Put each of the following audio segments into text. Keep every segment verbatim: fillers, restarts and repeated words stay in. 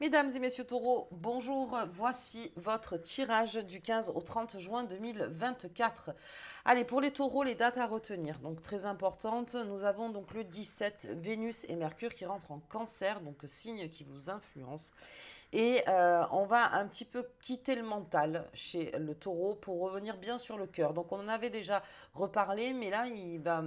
Mesdames et messieurs taureaux, bonjour, voici votre tirage du quinze au trente juin deux mille vingt-quatre. Allez, pour les taureaux, les dates à retenir, donc très importantes. Nous avons donc le dix-sept, Vénus et Mercure qui rentrent en cancer, donc signe qui vous influence. Et euh, on va un petit peu quitter le mental chez le taureau pour revenir bien sur le cœur. Donc on en avait déjà reparlé, mais là il va,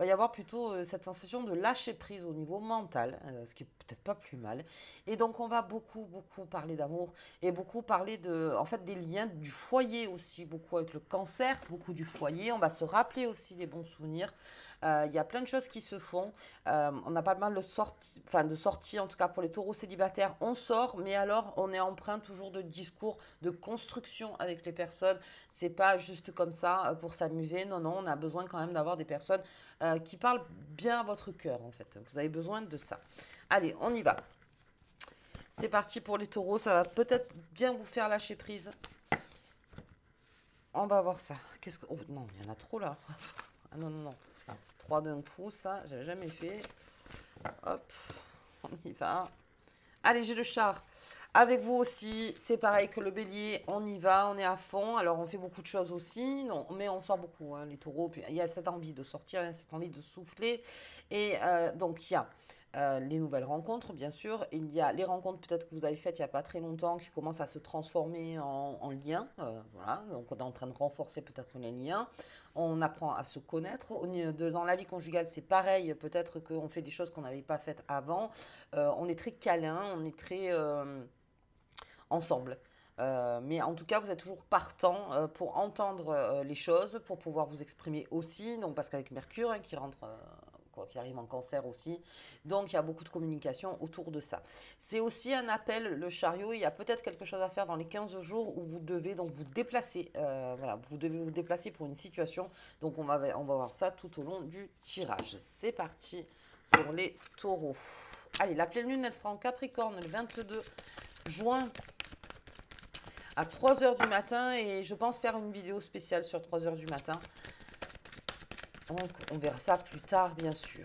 va y avoir plutôt cette sensation de lâcher prise au niveau mental, euh, ce qui est peut-être pas plus mal. Et donc on va beaucoup, beaucoup parler d'amour et beaucoup parler de, en fait, des liens du foyer aussi, beaucoup avec le cancer, beaucoup du foyer. On va se rappeler aussi les bons souvenirs. Euh, y a plein de choses qui se font. Euh, on a pas mal de sorties, enfin de sorties en tout cas pour les taureaux célibataires. On sort, mais alors, on est empreint toujours de discours, de construction avec les personnes. C'est pas juste comme ça pour s'amuser. Non, non, on a besoin quand même d'avoir des personnes euh, qui parlent bien à votre cœur, en fait. Vous avez besoin de ça. Allez, on y va. C'est parti pour les taureaux. Ça va peut-être bien vous faire lâcher prise. On va voir ça. Qu'est-ce que... Oh, non, il y en a trop, là. Ah non, non, non. trois d'un coup, ça, j'avais jamais fait. Hop, on y va. Allez, j'ai le char. Avec vous aussi, c'est pareil que le bélier, on y va, on est à fond. Alors, on fait beaucoup de choses aussi, non, mais on sort beaucoup, hein, les taureaux. Puis, il y a cette envie de sortir, il y a cette envie de souffler. Et euh, donc, il y a euh, les nouvelles rencontres, bien sûr. Il y a les rencontres peut-être que vous avez faites il n'y a pas très longtemps qui commencent à se transformer en, en liens. Euh, voilà, donc on est en train de renforcer peut-être les liens. On apprend à se connaître. Dans la vie conjugale, c'est pareil. Peut-être qu'on fait des choses qu'on n'avait pas faites avant. Euh, on est très câlin, on est très euh, ensemble. Euh, mais en tout cas, vous êtes toujours partant euh, pour entendre euh, les choses, pour pouvoir vous exprimer aussi. Donc, parce qu'avec Mercure, hein, qui rentre... Euh Quoi, qui arrive en cancer aussi. Donc, il y a beaucoup de communication autour de ça. C'est aussi un appel, le chariot. Il y a peut-être quelque chose à faire dans les quinze jours où vous devez donc vous déplacer. Euh, voilà, vous devez vous déplacer pour une situation. Donc, on va, on va voir ça tout au long du tirage. C'est parti pour les taureaux. Allez, la pleine lune, elle sera en Capricorne le vingt-deux juin. À trois heures du matin. Et je pense faire une vidéo spéciale sur trois heures du matin. Donc, on verra ça plus tard, bien sûr.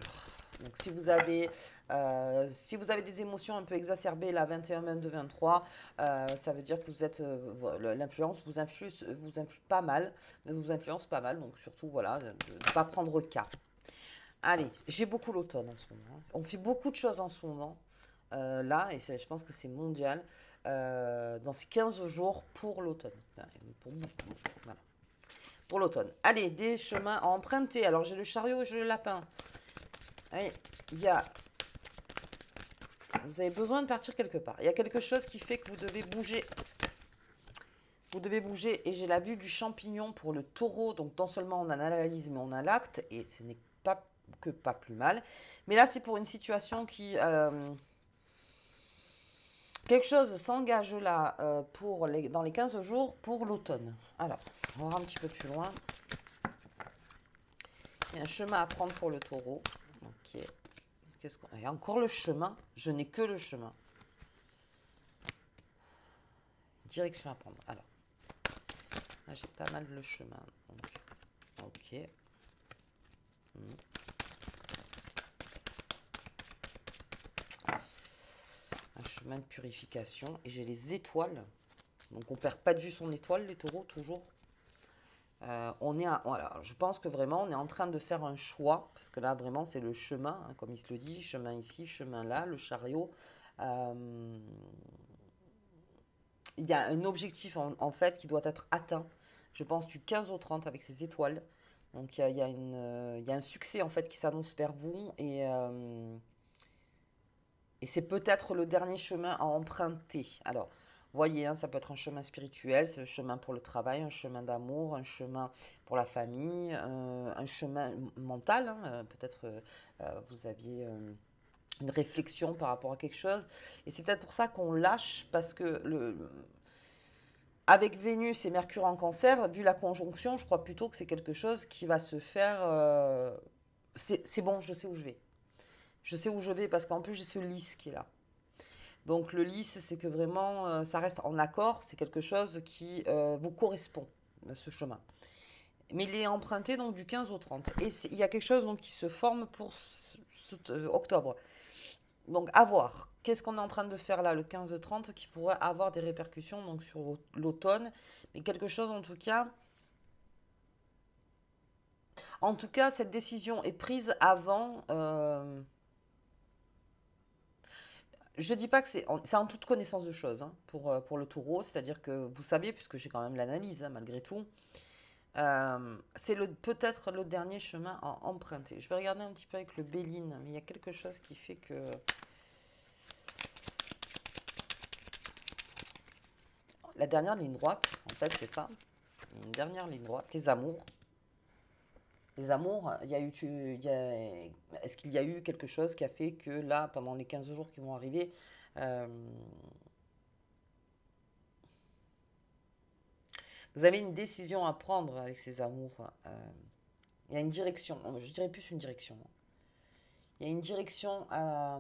Donc, si vous avez, euh, si vous avez des émotions un peu exacerbées, la vingt et un, vingt-deux, vingt-trois, euh, ça veut dire que vous êtes, euh, l'influence vous influence, vous influe pas mal, vous influence pas mal. Donc, surtout, voilà, ne pas prendre cas. Allez, j'ai beaucoup l'automne en ce moment. On fait beaucoup de choses en ce moment, euh, là, et je pense que c'est mondial, euh, dans ces quinze jours pour l'automne. Pour beaucoup, voilà. Pour l'automne. Allez, des chemins à emprunter. Alors, j'ai le chariot et j'ai le lapin. Allez, il y a... Vous avez besoin de partir quelque part. Il y a quelque chose qui fait que vous devez bouger. Vous devez bouger. Et j'ai la vue du champignon pour le taureau. Donc, non seulement on a l'analyse, mais on a l'acte. Et ce n'est pas que pas plus mal. Mais là, c'est pour une situation qui... Euh... Quelque chose s'engage là euh, pour les, dans les quinze jours pour l'automne. Alors, on va voir un petit peu plus loin. Il y a un chemin à prendre pour le taureau. Ok. Qu'est-ce qu'on... Il y a encore le chemin. Je n'ai que le chemin. Direction à prendre. Alors, là, j'ai pas mal le chemin. Donc. Ok. Hmm. Un chemin de purification. Et j'ai les étoiles. Donc, on ne perd pas de vue son étoile, les taureaux, toujours. Euh, on est à, voilà, je pense que vraiment, on est en train de faire un choix. Parce que là, vraiment, c'est le chemin, hein, comme il se le dit. Chemin ici, chemin là, le chariot. Euh, il y a un objectif, en, en fait, qui doit être atteint. Je pense du quinze au trente avec ces étoiles. Donc, il y a, y a une, euh, y a un succès, en fait, qui s'annonce vers vous. Et... Euh, Et c'est peut-être le dernier chemin à emprunter. Alors, voyez, hein, ça peut être un chemin spirituel, c'est un chemin pour le travail, un chemin d'amour, un chemin pour la famille, euh, un chemin mental. Hein, peut-être euh, vous aviez euh, une réflexion par rapport à quelque chose. Et c'est peut-être pour ça qu'on lâche, parce que le, avec Vénus et Mercure en cancer, vu la conjonction, je crois plutôt que c'est quelque chose qui va se faire... Euh, c'est bon, je sais où je vais. Je sais où je vais parce qu'en plus, j'ai ce lys qui est là. Donc, le lys, c'est que vraiment, euh, ça reste en accord. C'est quelque chose qui euh, vous correspond, ce chemin. Mais il est emprunté donc du quinze au trente. Et il y a quelque chose donc, qui se forme pour ce, ce, euh, octobre. Donc, à voir. qu'est-ce qu'on est en train de faire là, le quinze trente, qui pourrait avoir des répercussions donc sur l'automne. Mais quelque chose, en tout cas... En tout cas, cette décision est prise avant... Euh... Je ne dis pas que c'est... C'est en toute connaissance de choses hein, pour, pour le taureau. C'est-à-dire que vous savez, puisque j'ai quand même l'analyse, hein, malgré tout. Euh, c'est peut-être le dernier chemin à emprunter. Je vais regarder un petit peu avec le Belline. Mais il y a quelque chose qui fait que... La dernière ligne droite, en fait, c'est ça. Une dernière ligne droite, les amours. Les amours, il y a eu, il y a, est-ce qu'il y a eu quelque chose qui a fait que là, pendant les quinze jours qui vont arriver, euh, vous avez une décision à prendre avec ces amours. Euh, il y a une direction, je dirais plus une direction. Il y a une direction à,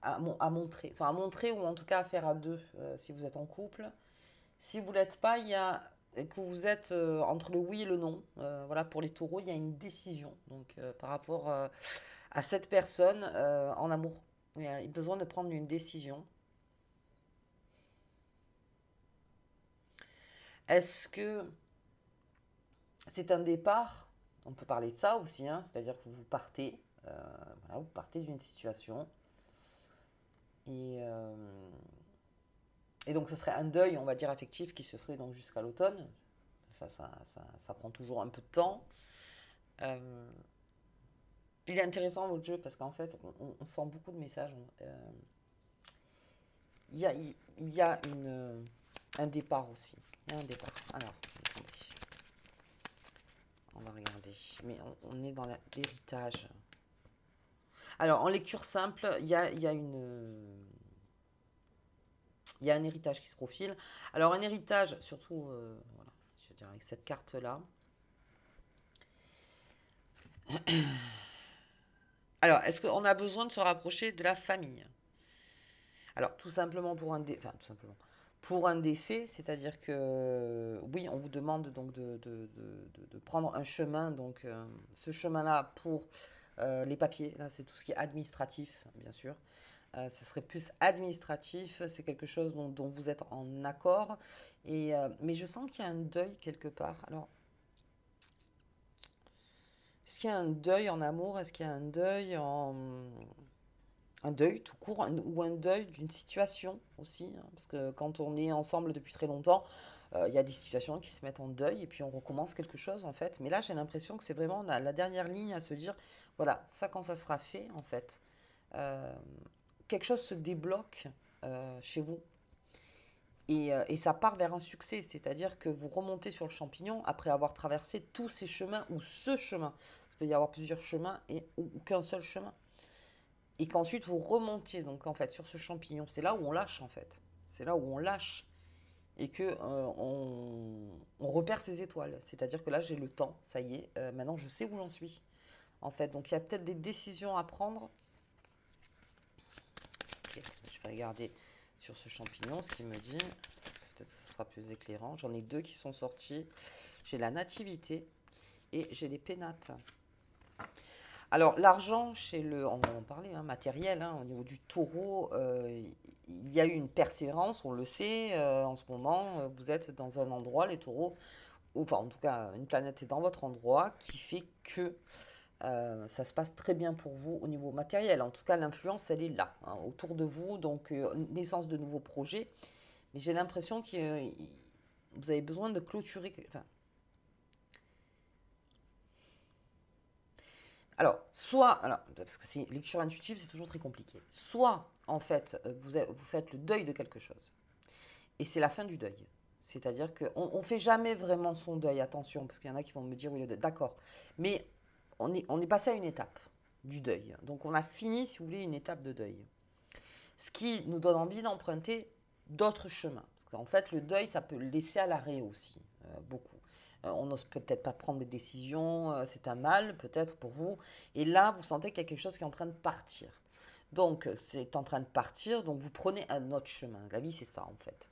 à, à montrer, enfin à montrer ou en tout cas à faire à deux euh, si vous êtes en couple. Si vous ne l'êtes pas, il y a... Et que vous êtes euh, entre le oui et le non. Euh, voilà, pour les taureaux, il y a une décision donc, euh, par rapport euh, à cette personne euh, en amour. Il y a besoin de prendre une décision. Est-ce que c'est un départ? On peut parler de ça aussi, hein, c'est-à-dire que vous partez, euh, voilà, vous partez d'une situation et... Euh, Et donc, ce serait un deuil, on va dire, affectif qui se ferait donc jusqu'à l'automne. Ça, ça, ça, ça prend toujours un peu de temps. Euh, il est intéressant, votre jeu, parce qu'en fait, on, on sent beaucoup de messages. Euh, il y a, il, il y a une, un départ aussi. Il y a un départ. Alors, attendez. On va regarder. Mais on, on est dans l'héritage. Alors, en lecture simple, il y a, il y a une... Il y a un héritage qui se profile. Alors, un héritage, surtout, euh, voilà, je veux dire, avec cette carte-là. Alors, est-ce qu'on a besoin de se rapprocher de la famille? Alors, tout simplement pour un, dé enfin, tout simplement, pour un décès, c'est-à-dire que, oui, on vous demande donc de, de, de, de prendre un chemin. Donc, euh, ce chemin-là pour euh, les papiers, là, c'est tout ce qui est administratif, bien sûr. Euh, ce serait plus administratif, c'est quelque chose dont, dont vous êtes en accord. Et, euh, mais je sens qu'il y a un deuil quelque part. Alors, est-ce qu'il y a un deuil en amour? Est-ce qu'il y a un deuil en... Un deuil tout court, un, ou un deuil d'une situation aussi, hein, parce que quand on est ensemble depuis très longtemps, euh, il y a des situations qui se mettent en deuil et puis on recommence quelque chose en fait. Mais là, j'ai l'impression que c'est vraiment la, la dernière ligne à se dire, voilà, ça quand ça sera fait en fait. Euh, quelque chose se débloque euh, chez vous et, euh, et ça part vers un succès, c'est-à-dire que vous remontez sur le champignon après avoir traversé tous ces chemins ou ce chemin, il peut y avoir plusieurs chemins et, ou, ou qu'un seul chemin et qu'ensuite vous remontiez donc en fait sur ce champignon, c'est là où on lâche en fait, c'est là où on lâche et que euh, on, on repère ses étoiles, c'est-à-dire que là j'ai le temps, ça y est, euh, maintenant je sais où j'en suis en fait, donc il y a peut-être des décisions à prendre. Je vais regarder sur ce champignon ce qu'il me dit. Peut-être que ce sera plus éclairant. J'en ai deux qui sont sortis. J'ai la nativité et j'ai les pénates. Alors, l'argent, chez le, on en parlait, hein, matériel, hein, au niveau du taureau, euh, il y a eu une persévérance, on le sait. Euh, en ce moment, vous êtes dans un endroit, les taureaux, ou, enfin, en tout cas, une planète est dans votre endroit qui fait que... Euh, ça se passe très bien pour vous au niveau matériel. En tout cas, l'influence, elle est là, hein, autour de vous. Donc, euh, naissance de nouveaux projets. Mais j'ai l'impression que euh, vous avez besoin de clôturer... Enfin... Alors, soit... Alors, parce que c'est lecture intuitive, c'est toujours très compliqué. Soit, en fait, vous, avez, vous faites le deuil de quelque chose. Et c'est la fin du deuil. C'est-à-dire qu'on ne fait jamais vraiment son deuil. Attention, parce qu'il y en a qui vont me dire, oui, le deuil. D'accord. Mais... On est, on est passé à une étape du deuil. Donc, on a fini, si vous voulez, une étape de deuil. Ce qui nous donne envie d'emprunter d'autres chemins. Parce qu'en fait, le deuil, ça peut laisser à l'arrêt aussi, euh, beaucoup. Euh, on n'ose peut-être pas prendre des décisions, euh, c'est un mal, peut-être, pour vous. Et là, vous sentez qu'il y a quelque chose qui est en train de partir. Donc, c'est en train de partir, donc vous prenez un autre chemin. La vie, c'est ça, en fait.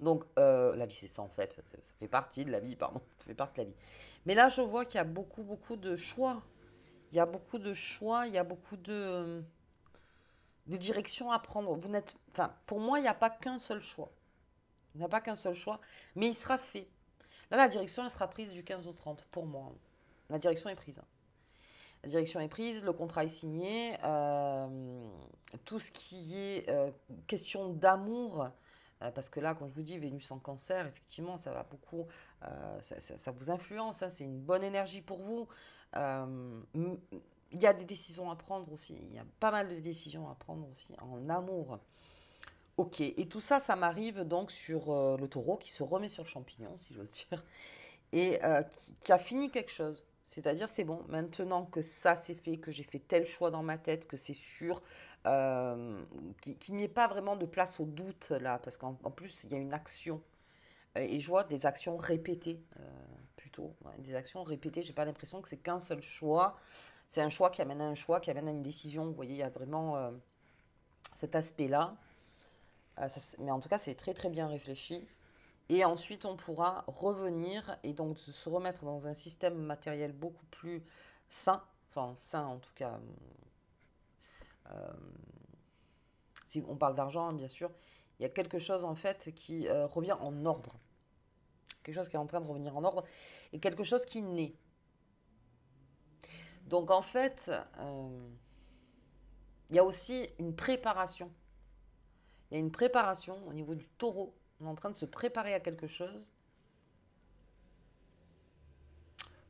Donc, euh, la vie, c'est ça, en fait. Ça, ça fait partie de la vie, pardon. Ça fait partie de la vie. Mais là, je vois qu'il y a beaucoup, beaucoup de choix. Il y a beaucoup de choix, il y a beaucoup de... des directions à prendre. Vous n'êtes, enfin, pour moi, il n'y a pas qu'un seul choix. Il n'y a pas qu'un seul choix, mais il sera fait. Là, la direction, elle sera prise du quinze au trente, pour moi. La direction est prise. La direction est prise, le contrat est signé. Euh, tout ce qui est euh, question d'amour, euh, parce que là, quand je vous dis Vénus en cancer, effectivement, ça va beaucoup, euh, ça, ça, ça vous influence, hein, c'est une bonne énergie pour vous. Euh, il y a des décisions à prendre aussi. Il y a pas mal de décisions à prendre aussi en amour. Ok, et tout ça, ça m'arrive donc sur euh, le taureau qui se remet sur le champignon, si j'ose dire, et euh, qui, qui a fini quelque chose. C'est-à-dire, c'est bon, maintenant que ça c'est fait, que j'ai fait tel choix dans ma tête, que c'est sûr, euh, qu'il qu'il n'y ait pas vraiment de place au doute là, parce qu'en plus, il y a une action. Et je vois des actions répétées, euh, plutôt. Ouais, des actions répétées, je n'ai pas l'impression que c'est qu'un seul choix. C'est un choix qui amène à un choix, qui amène à une décision. Vous voyez, il y a vraiment euh, cet aspect-là. Euh, ça, mais en tout cas, c'est très, très bien réfléchi. Et ensuite, on pourra revenir et donc se remettre dans un système matériel beaucoup plus sain. Enfin, sain en tout cas. Euh, si on parle d'argent, hein, bien sûr. Il y a quelque chose en fait qui euh, revient en ordre. Quelque chose qui est en train de revenir en ordre. Et quelque chose qui naît. Donc en fait, euh, il y a aussi une préparation. Il y a une préparation au niveau du taureau. On est en train de se préparer à quelque chose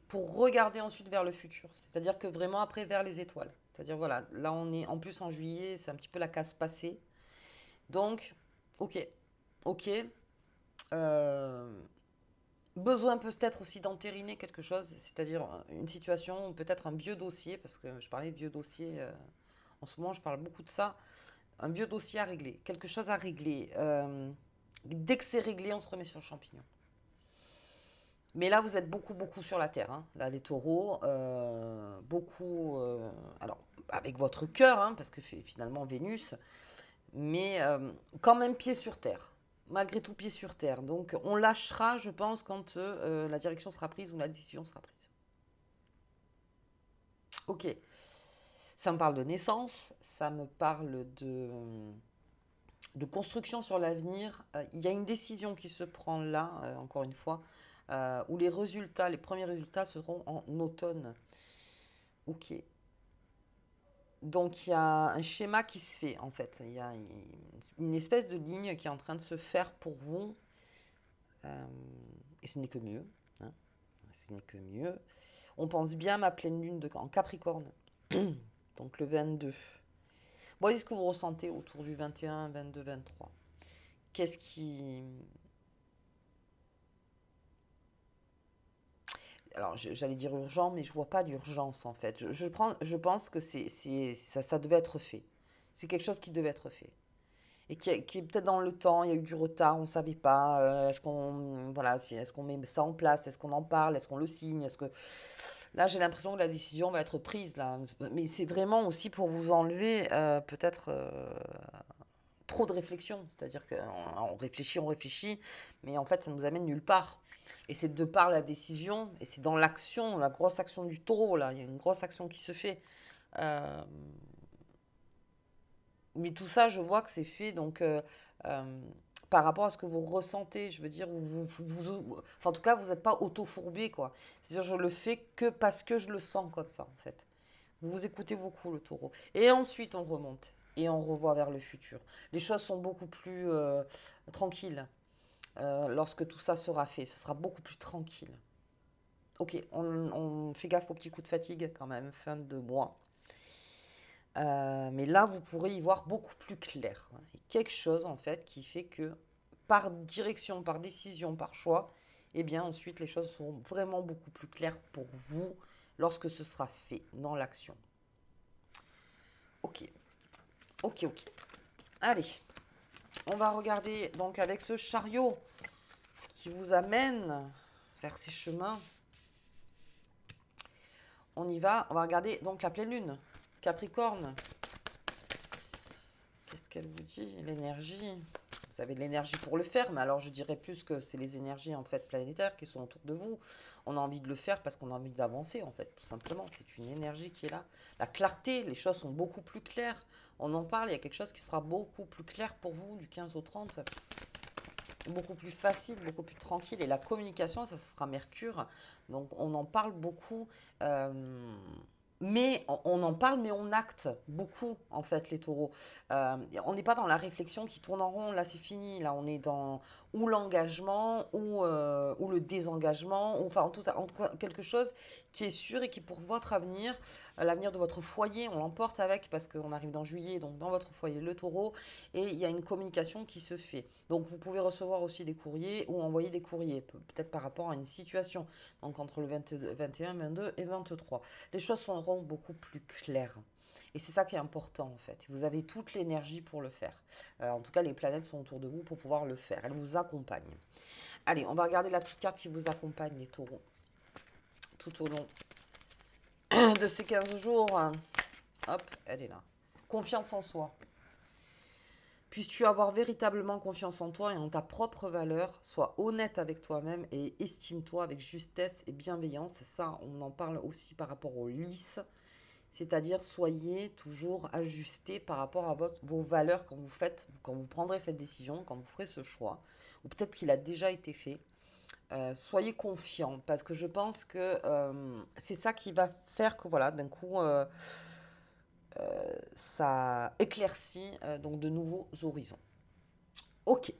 pour regarder ensuite vers le futur. C'est-à-dire que vraiment après, vers les étoiles. C'est-à-dire, voilà, là, on est en plus en juillet, c'est un petit peu la case passée. Donc, ok, ok. Euh, besoin peut-être aussi d'entériner quelque chose, c'est-à-dire une situation, peut-être un vieux dossier, parce que je parlais de vieux dossier, euh, en ce moment, je parle beaucoup de ça. Un vieux dossier à régler, quelque chose à régler. Euh, Dès que c'est réglé, on se remet sur le champignon. Mais là, vous êtes beaucoup, beaucoup sur la terre. Hein. Là, les taureaux, euh, beaucoup... Euh, alors, avec votre cœur, hein, parce que finalement, Vénus, mais euh, quand même pied sur terre. Malgré tout, pied sur terre. Donc, on lâchera, je pense, quand euh, la direction sera prise ou la décision sera prise. Ok. Ça me parle de naissance, ça me parle de... de construction sur l'avenir. Euh, il y a une décision qui se prend là, euh, encore une fois, euh, où les résultats, les premiers résultats seront en automne. Ok. Donc, il y a un schéma qui se fait, en fait. Il y a une espèce de ligne qui est en train de se faire pour vous. Euh, et ce n'est que mieux. Hein. Ce n'est que mieux. On pense bien à ma pleine lune de, en Capricorne. Donc, le vingt-deux. Voyez ce que vous ressentez autour du vingt et un, vingt-deux, vingt-trois. Qu'est-ce qui... Alors, j'allais dire urgent, mais je ne vois pas d'urgence, en fait. Je, je, prends, je pense que c'est, c'est, ça, ça devait être fait. C'est quelque chose qui devait être fait. Et qui, qui est peut-être dans le temps, il y a eu du retard, on ne savait pas. Euh, est-ce qu'on voilà, est-ce qu'on met ça en place? Est-ce qu'on en parle? Est-ce qu'on le signe? Est-ce que... Là, j'ai l'impression que la décision va être prise, là. Mais c'est vraiment aussi pour vous enlever euh, peut-être euh, trop de réflexion. C'est-à-dire qu'on réfléchit, on réfléchit, mais en fait, ça ne nous amène nulle part. Et c'est de par la décision, et c'est dans l'action, la grosse action du taureau, là. Il y a une grosse action qui se fait. Euh... Mais tout ça, je vois que c'est fait, donc... Euh, euh... par rapport à ce que vous ressentez, je veux dire, vous, vous, vous, enfin, en tout cas, vous n'êtes pas auto-fourbé, quoi. C'est-à-dire, je le fais que parce que je le sens comme ça, en fait. Vous vous écoutez beaucoup, le taureau. Et ensuite, on remonte et on revoit vers le futur. Les choses sont beaucoup plus euh, tranquilles euh, lorsque tout ça sera fait. Ce sera beaucoup plus tranquille. Ok, on, on fait gaffe aux petits coups de fatigue, quand même, fin de mois. Euh, mais là, vous pourrez y voir beaucoup plus clair. Et quelque chose, en fait, qui fait que par direction, par décision, par choix, eh bien, ensuite, les choses seront vraiment beaucoup plus claires pour vous lorsque ce sera fait dans l'action. Ok. Ok, ok. Allez. On va regarder, donc, avec ce chariot qui vous amène vers ces chemins. On y va. On va regarder, donc, la pleine lune. Capricorne, qu'est-ce qu'elle vous dit? L'énergie, vous avez de l'énergie pour le faire, mais alors je dirais plus que c'est les énergies en fait planétaires qui sont autour de vous. On a envie de le faire parce qu'on a envie d'avancer en fait, tout simplement. C'est une énergie qui est là. La clarté, les choses sont beaucoup plus claires. On en parle, il y a quelque chose qui sera beaucoup plus clair pour vous du quinze au trente. Beaucoup plus facile, beaucoup plus tranquille. Et la communication, ça, ça sera Mercure. Donc, on en parle beaucoup. Euh, mais on, on en parle, mais on acte beaucoup, en fait, les taureaux. Euh, on n'est pas dans la réflexion qui tourne en rond. Là, c'est fini. Là, on est dans ou l'engagement ou, euh, ou le désengagement. Ou, enfin, en tout, en tout cas, quelque chose qui est sûr et qui, pour votre avenir, l'avenir de votre foyer, on l'emporte avec parce qu'on arrive dans juillet, donc dans votre foyer, le taureau, et il y a une communication qui se fait. Donc, vous pouvez recevoir aussi des courriers ou envoyer des courriers, peut-être par rapport à une situation, donc entre le vingt-deux, vingt-et-un, vingt-deux et vingt-trois. Les choses seront beaucoup plus claires. Et c'est ça qui est important, en fait. Vous avez toute l'énergie pour le faire. Euh, en tout cas, les planètes sont autour de vous pour pouvoir le faire. Elles vous accompagnent. Allez, on va regarder la petite carte qui vous accompagne, les taureaux, tout au long de ces quinze jours. Hop, elle est là. Confiance en soi. Puisses-tu avoir véritablement confiance en toi et en ta propre valeur. Sois honnête avec toi-même et estime-toi avec justesse et bienveillance. Ça, on en parle aussi par rapport au lisse. C'est-à-dire, soyez toujours ajusté par rapport à votre, vos valeurs quand vous faites, quand vous prendrez cette décision, quand vous ferez ce choix. Ou peut-être qu'il a déjà été fait. Euh, soyez confiants, parce que je pense que euh, c'est ça qui va faire que, voilà, d'un coup, euh, euh, ça éclaircit euh, donc de nouveaux horizons. Ok.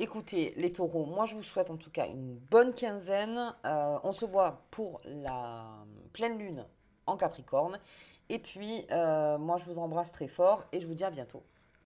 Écoutez, les taureaux, moi, je vous souhaite en tout cas une bonne quinzaine. Euh, on se voit pour la pleine lune en Capricorne. Et puis, euh, moi, je vous embrasse très fort et je vous dis à bientôt.